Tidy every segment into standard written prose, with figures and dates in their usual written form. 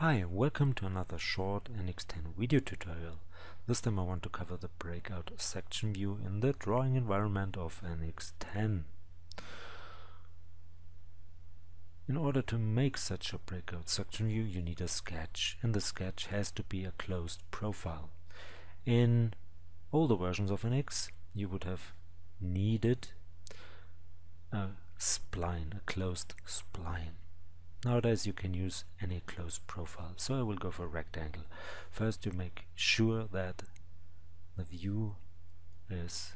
Hi and welcome to another short NX10 video tutorial. This time I want to cover the breakout section view in the drawing environment of NX10. In order to make such a breakout section view you need a sketch, and the sketch has to be a closed profile. In older versions of NX you would have needed a spline, a closed spline. Nowadays you can use any closed profile, so I will go for a rectangle. First you make sure that the view is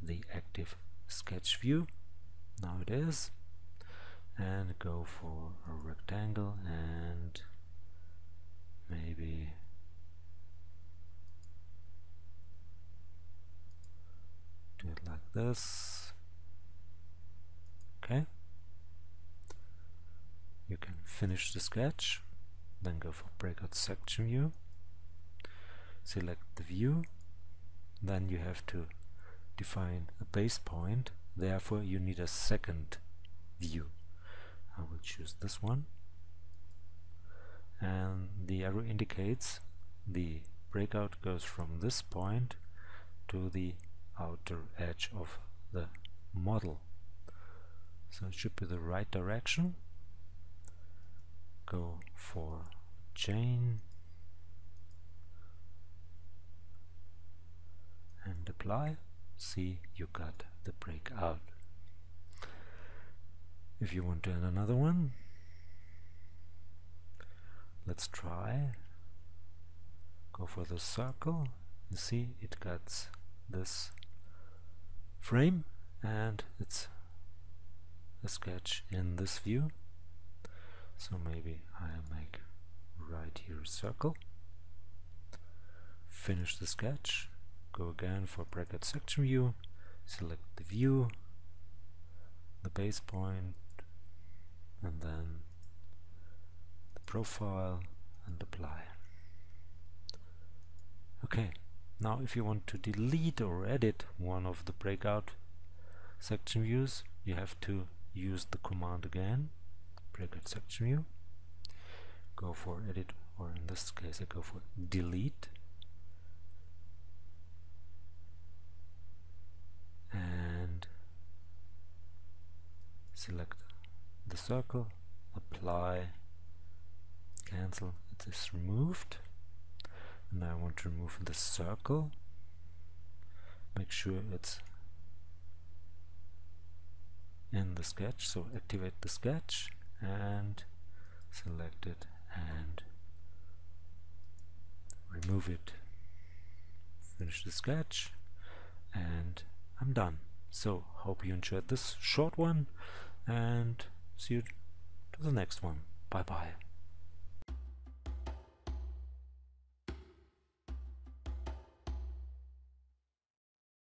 the active sketch view. Now it is. And go for a rectangle and maybe 2 it like this. Okay. You can finish the sketch, then go for breakout section view, select the view, then you have to define a base point, therefore you need a second view. I will choose this one, and the arrow indicates the breakout goes from this point to the outer edge of the model. So it should be the right direction. Go for chain and apply. See, you got the breakout. If you want to add another one, let's try. Go for the circle. You see, it cuts this frame and it's a sketch in this view. So maybe I make right here a circle, finish the sketch, go again for bracket section view, select the view, the base point, and then the profile, and apply. Okay, now if you want to delete or edit one of the breakout section views, you have to use the command again. Breakout section view, go for edit, or in this case I go for delete, and select the circle, apply, cancel, it is removed. And I want to remove the circle, make sure it's in the sketch, so activate the sketch and select it and remove it. Finish the sketch and I'm done. So hope you enjoyed this short one and see you to the next one. Bye bye.